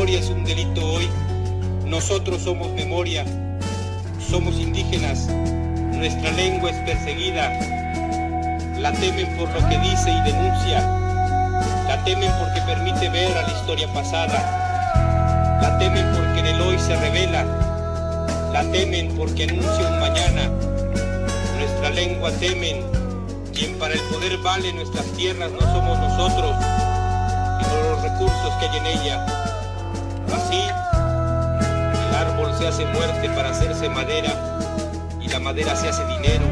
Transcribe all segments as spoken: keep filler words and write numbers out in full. memoria es un delito hoy. Nosotros somos memoria, somos indígenas, nuestra lengua es perseguida, la temen por lo que dice y denuncia, la temen porque permite ver a la historia pasada, la temen porque en el hoy se revela, la temen porque anuncia un mañana, nuestra lengua temen, quien para el poder vale nuestras tierras no somos nosotros, sino los recursos que hay en ella, así el árbol se hace muerte para hacerse madera, y la madera se hace dinero,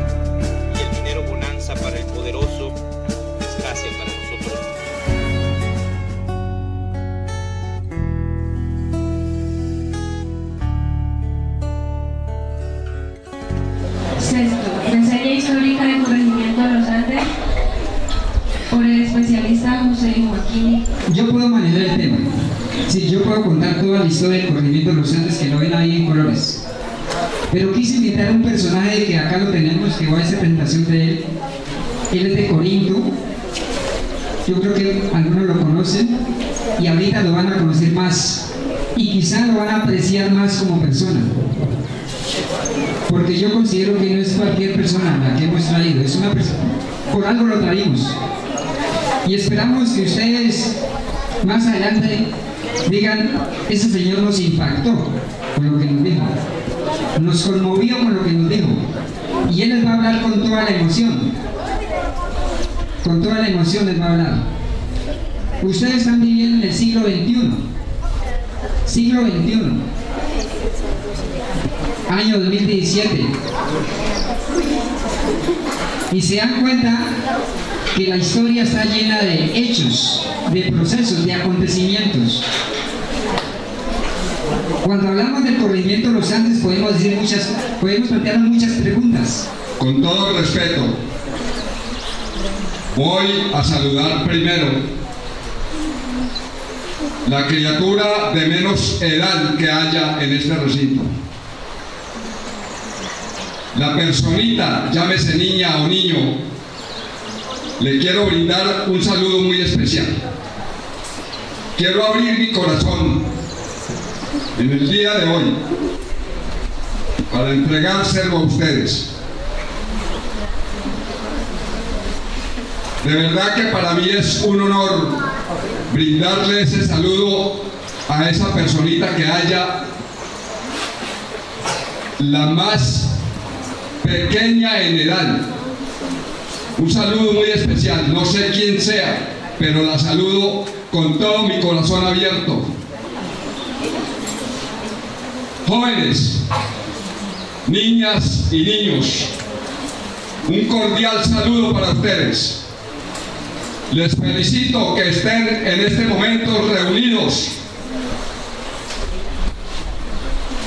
y el dinero bonanza para el poderoso, desgracia para nosotros. Sexto, enseña histórica del corregimiento de los Andes, por el especialista José Joaquín. Yo puedo manejar el tema. Sí, yo puedo contar toda la historia del corregimiento de los Andes, que no ven ahí en colores. Pero quise invitar a un personaje que acá lo tenemos, que va a hacer presentación de él. Él es de Corinto. Yo creo que algunos lo conocen y ahorita lo van a conocer más. Y quizá lo van a apreciar más como persona. Porque yo considero que no es cualquier persona la que hemos traído. Es una persona. Por algo lo traímos. Y esperamos que ustedes más adelante digan, ese señor nos impactó con lo que nos dijo, nos conmovió con lo que nos dijo, y él les va a hablar con toda la emoción, con toda la emoción les va a hablar. Ustedes están viviendo en el siglo veintiuno, siglo veintiuno, año dos mil diecisiete, y se dan cuenta que la historia está llena de hechos, de procesos, de acontecimientos. Cuando hablamos del corregimiento de los Andes podemos decir muchas, podemos plantear muchas preguntas. Con todo respeto, voy a saludar primero la criatura de menos edad que haya en este recinto. La personita, llámese niña o niño, le quiero brindar un saludo muy especial. Quiero abrir mi corazón en el día de hoy para entregárselo a ustedes. De verdad que para mí es un honor brindarle ese saludo a esa personita que haya, la más pequeña en edad. Un saludo muy especial, no sé quién sea, pero la saludo con todo mi corazón abierto. Jóvenes, niñas y niños, un cordial saludo para ustedes. Les felicito que estén en este momento reunidos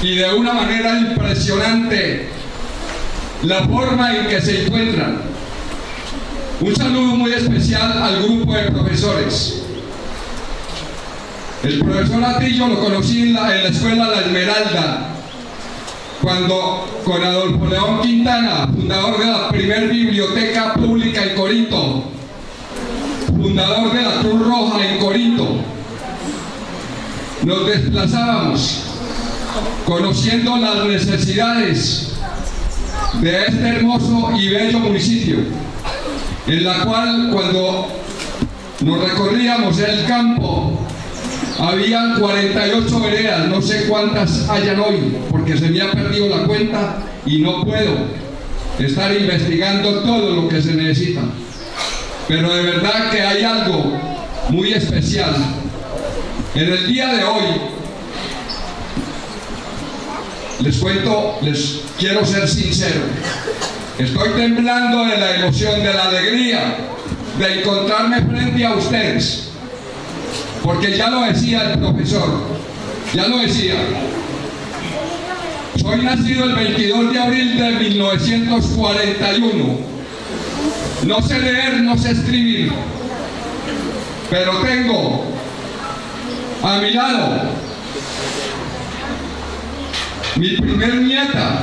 y de una manera impresionante la forma en que se encuentran. Un saludo muy especial al grupo de profesores. El profesor Atillo lo conocí en la, en la escuela La Esmeralda, cuando con Adolfo León Quintana, fundador de la primer biblioteca pública en Corinto, fundador de la Cruz Roja en Corinto, nos desplazábamos conociendo las necesidades de este hermoso y bello municipio, en la cual cuando nos recorríamos el campo había cuarenta y ocho veredas, no sé cuántas hayan hoy porque se me ha perdido la cuenta y no puedo estar investigando todo lo que se necesita, pero de verdad que hay algo muy especial en el día de hoy. Les cuento, les quiero ser sincero. Estoy temblando de la emoción, de la alegría de encontrarme frente a ustedes, porque ya lo decía el profesor, ya lo decía, soy nacido el veintidós de abril de mil novecientos cuarenta y uno, no sé leer, no sé escribir, pero tengo a mi lado mi primer nieta,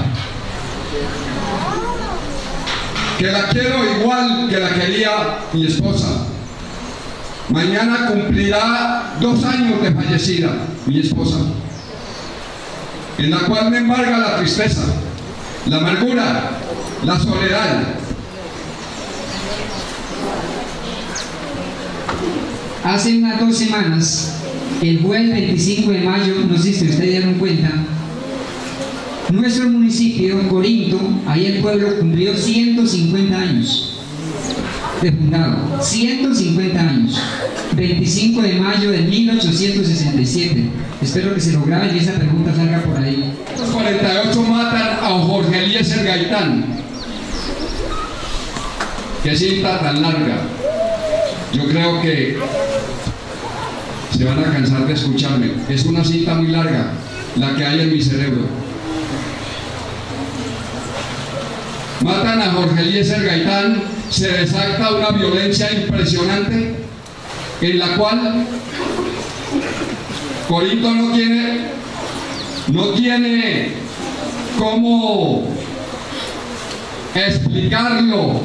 que la quiero igual que la quería mi esposa. Mañana cumplirá dos años de fallecida mi esposa, en la cual me embarga la tristeza, la amargura, la soledad. Hace unas dos semanas, el jueves veinticinco de mayo, no sé si ustedes dieron cuenta, nuestro municipio, Corinto, ahí el pueblo cumplió ciento cincuenta años de fundado, ciento cincuenta años, veinticinco de mayo de mil ochocientos sesenta y siete. Espero que se lo graben y esa pregunta salga por ahí. Los cuarenta y ocho matan a Jorge Eliécer Gaitán. Qué cinta tan larga. Yo creo que se van a cansar de escucharme. Es una cinta muy larga, la que hay en mi cerebro. Matan a Jorge Eliécer Gaitán, se desata una violencia impresionante en la cual Corinto no tiene, no tiene cómo explicarlo.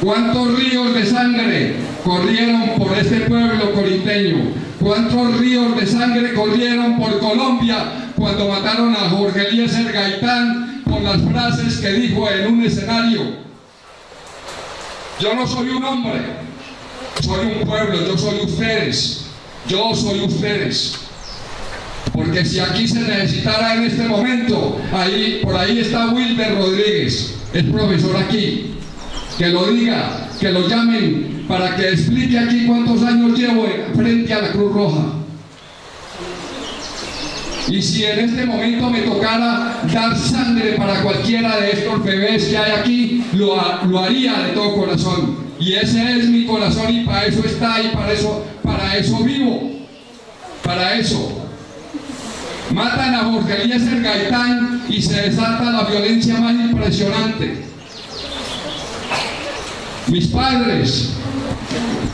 ¿Cuántos ríos de sangre corrieron por este pueblo corinteño? ¿Cuántos ríos de sangre corrieron por Colombia cuando mataron a Jorge Eliécer Gaitán por las frases que dijo en un escenario? Yo no soy un hombre, soy un pueblo, yo soy ustedes, yo soy ustedes. Porque si aquí se necesitara en este momento, ahí, por ahí está Wilber Rodríguez, el profesor aquí, que lo diga, que lo llamen, para que explique aquí cuántos años llevo frente a la Cruz Roja. Y si en este momento me tocara dar sangre para cualquiera de estos bebés que hay aquí, lo, lo haría de todo corazón. Y ese es mi corazón y para eso está y para eso, para eso vivo. Para eso. Matan a Jorge Eliécer Gaitán y se desata la violencia más impresionante. Mis padres,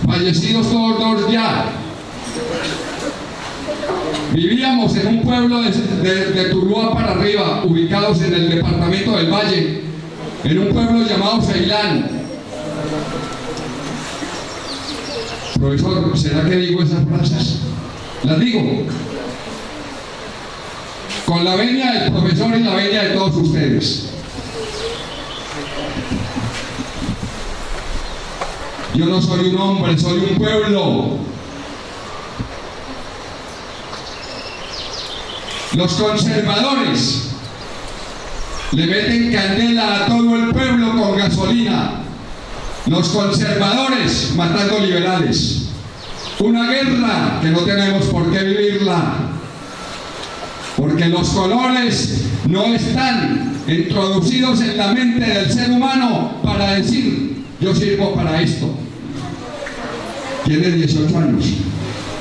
fallecidos todos dos ya. Vivíamos en un pueblo de, de, de Tuluá para arriba, ubicados en el departamento del Valle, en un pueblo llamado Ceilán. Profesor, ¿será que digo esas frases? Las digo. Con la venia del profesor y la venia de todos ustedes. Yo no soy un hombre, soy un pueblo. Los conservadores le meten candela a todo el pueblo con gasolina. Los conservadores matando liberales. Una guerra que no tenemos por qué vivirla. Porque los colores no están introducidos en la mente del ser humano para decir, yo sirvo para esto. Tiene dieciocho años.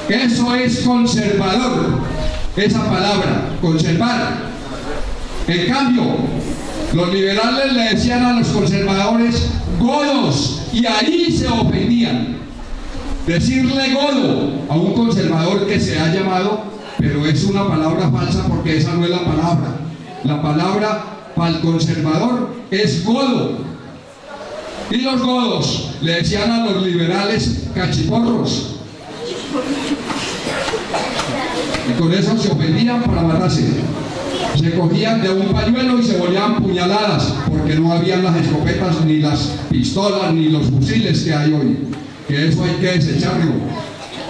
Eso es conservador. Esa palabra, conservar. En cambio, los liberales le decían a los conservadores godos, y ahí se ofendían. Decirle godo a un conservador que se ha llamado, pero es una palabra falsa porque esa no es la palabra. La palabra para el conservador es godo. Y los godos le decían a los liberales cachiporros. Y con eso se ofendían para matarse. Se cogían de un pañuelo y se volvían puñaladas, porque no habían las escopetas, ni las pistolas, ni los fusiles que hay hoy. Que eso hay que desecharlo.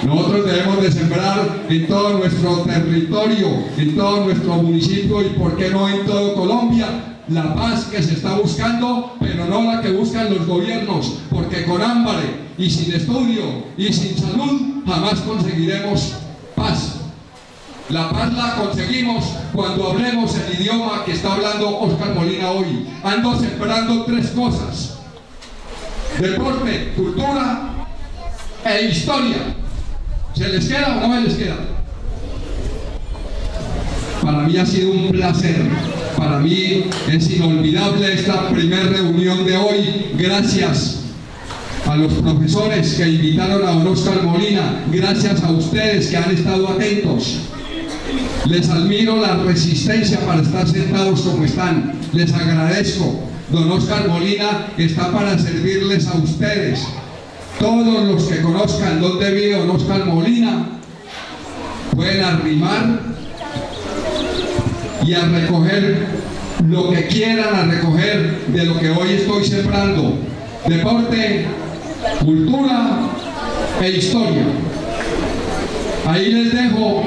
Nosotros debemos de sembrar en todo nuestro territorio, en todo nuestro municipio y, por qué no, en todo Colombia, la paz que se está buscando, pero no la que buscan los gobiernos, porque con hambre y sin estudio y sin salud jamás conseguiremos paz. La paz la conseguimos cuando hablemos el idioma que está hablando Oscar Molina hoy. Ando sembrando tres cosas: deporte, cultura e historia. ¿Se les queda o no les queda? Para mí ha sido un placer. Para mí es inolvidable esta primera reunión de hoy. Gracias a los profesores que invitaron a don Oscar Molina. Gracias a ustedes que han estado atentos. Les admiro la resistencia para estar sentados como están. Les agradezco. Don Oscar Molina está para servirles a ustedes. Todos los que conozcan los de vida o Oscar Molina pueden arrimar y a recoger lo que quieran, a recoger de lo que hoy estoy sembrando: deporte, cultura e historia. Ahí les dejo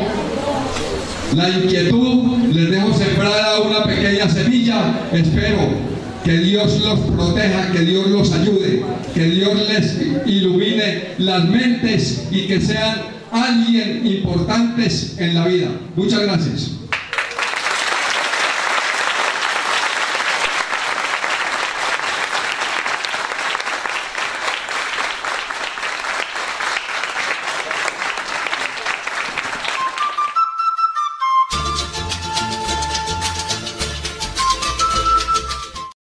la inquietud, les dejo sembrada una pequeña semilla. Espero que Dios los proteja, que Dios los ayude, que Dios les ilumine las mentes y que sean alguien importantes en la vida. Muchas gracias.